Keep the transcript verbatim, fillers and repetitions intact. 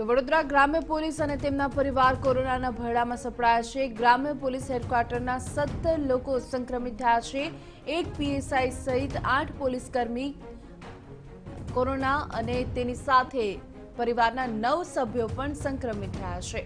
તો વડોદરા ગ્રામ્ય પોલીસ અને તેમના પરિવાર કોરોનાના ભરડામાં સપડાયા છે। ગ્રામ્ય પોલીસ હેડક્વાર્ટરના સત્તર લોકો સંક્રમિત થયા છે। એક પીએસઆઈ સહિત આઠ પોલીસકર્મી કોરોના અને તેની સાથે પરિવારના નવ સભ્યો પણ સંક્રમિત થયા છે।